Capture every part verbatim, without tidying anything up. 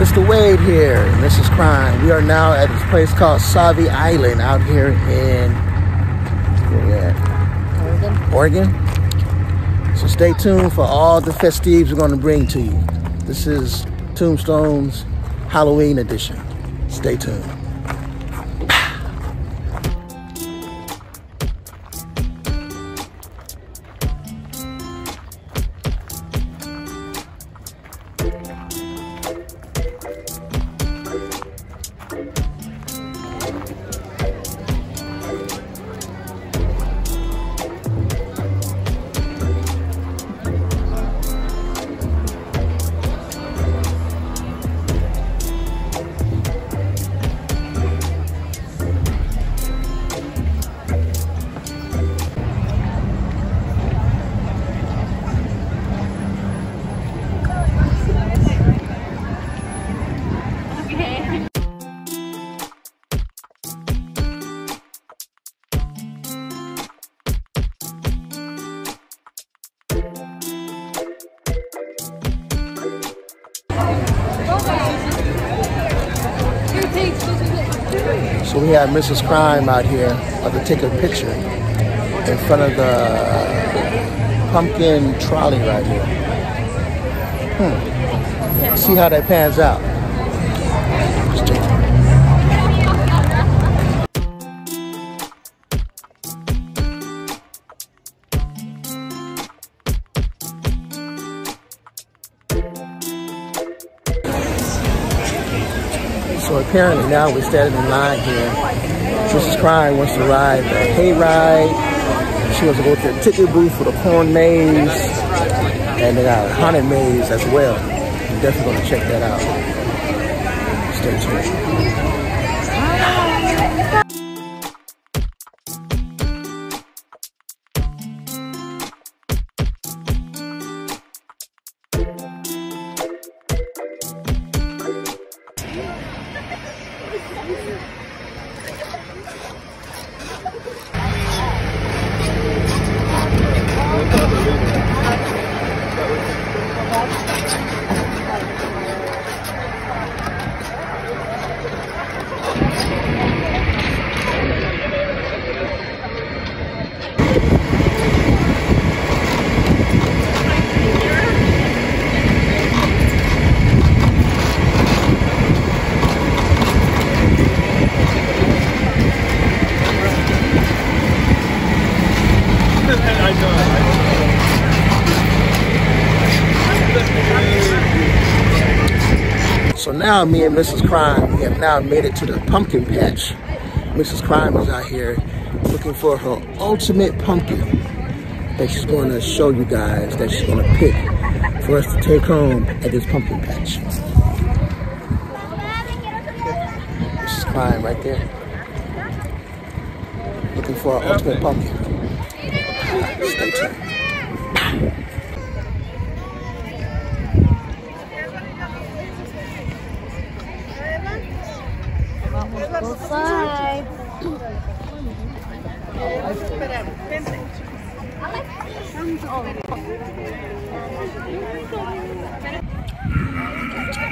Mister Wade here, and this is Crime. We are now at this place called Sauvie Island out here in yeah, Oregon. Oregon. So stay tuned for all the festivities we're going to bring to you. This is Tombstone's Halloween edition. Stay tuned. So we have Missus Crime out here about to take a picture in front of the pumpkin trolley right here. Hmm. See how that pans out. So apparently now we're standing in line here. Missus Crime wants to ride the hayride. She wants to go to the ticket booth for the corn maze. And they got a haunted maze as well. You're definitely going to check that out. Stay tuned. So now me and Missus Crime, we have now made it to the pumpkin patch. Missus Crime is out here looking for her ultimate pumpkin that she's going to show you guys, that she's going to pick for us to take home at this pumpkin patch. Missus Crime right there, looking for her ultimate pumpkin. Stay tuned. Bye.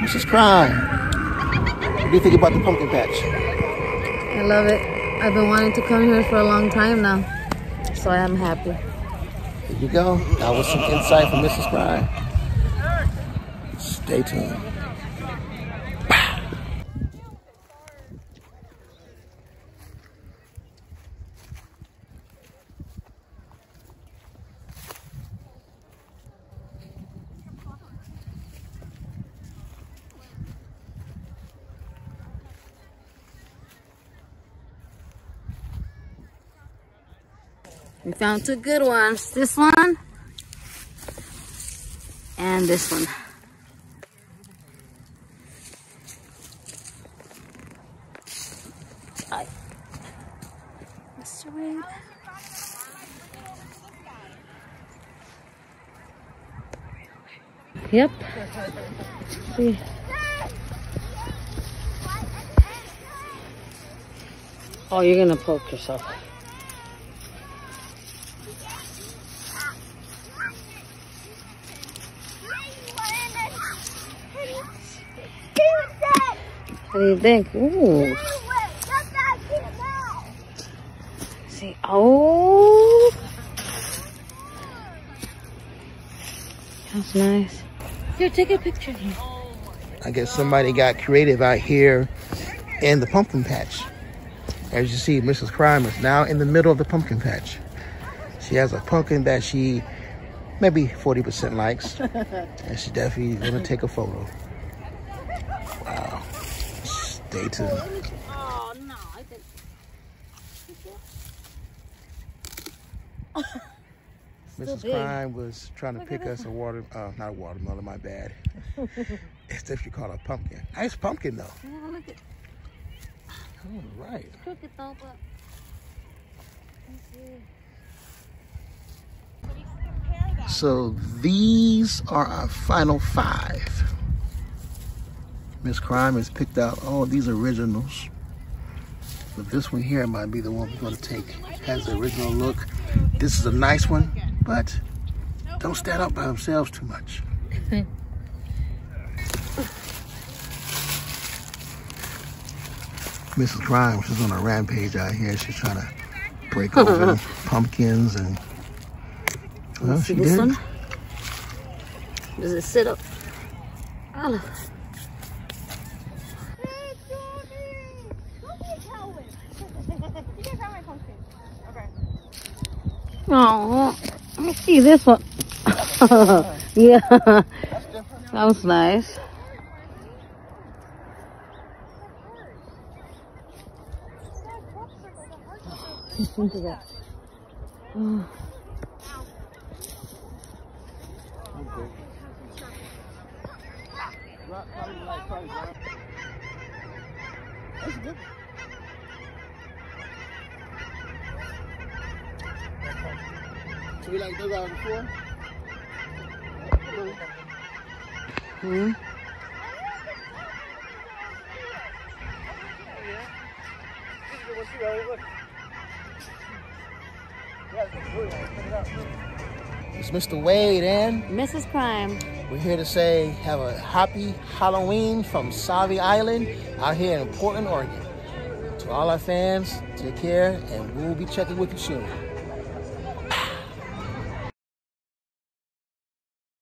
Missus Crime, what do you think about the pumpkin patch? I love it. I've been wanting to come here for a long time now, so I'm happy. There you go. That was some insight from Missus Crime. Stay tuned. We found two good ones, this one and this one. Hi. Mister Wade. Yep. See. Oh, you're gonna poke yourself. What do you think? Ooh. See, oh. That's nice. Here, take a picture of you. I guess somebody got creative out here in the pumpkin patch. As you see, Missus Crime is now in the middle of the pumpkin patch. She has a pumpkin that she maybe forty percent likes, and she definitely gonna take a photo. Wow. Stay tuned. Oh no, I didn't. Missus Big. Crime was trying to Look pick us a water, uh, not a watermelon, my bad. It's if you call it a pumpkin. Nice pumpkin though. Yeah, look at All right. Look at that. Let's see. So these are our final five. Miss Crime has picked out all these originals. But this one here might be the one we're going to take. It has the original look. This is a nice one, but don't stand out by themselves too much. Missus Crime, she's on a rampage out here. She's trying to break open pumpkins and... Well, Let's see she this did. one. Does it sit up? Oh. Oh, let me see this one. Yeah, that was nice. Just think of that. Oh. Do we like those out before? Hmm? It's Mister Wade and Missus Crime. We're here to say have a happy Halloween from Sauvie Island out here in Portland, Oregon. To all our fans, take care, and we'll be checking with you soon.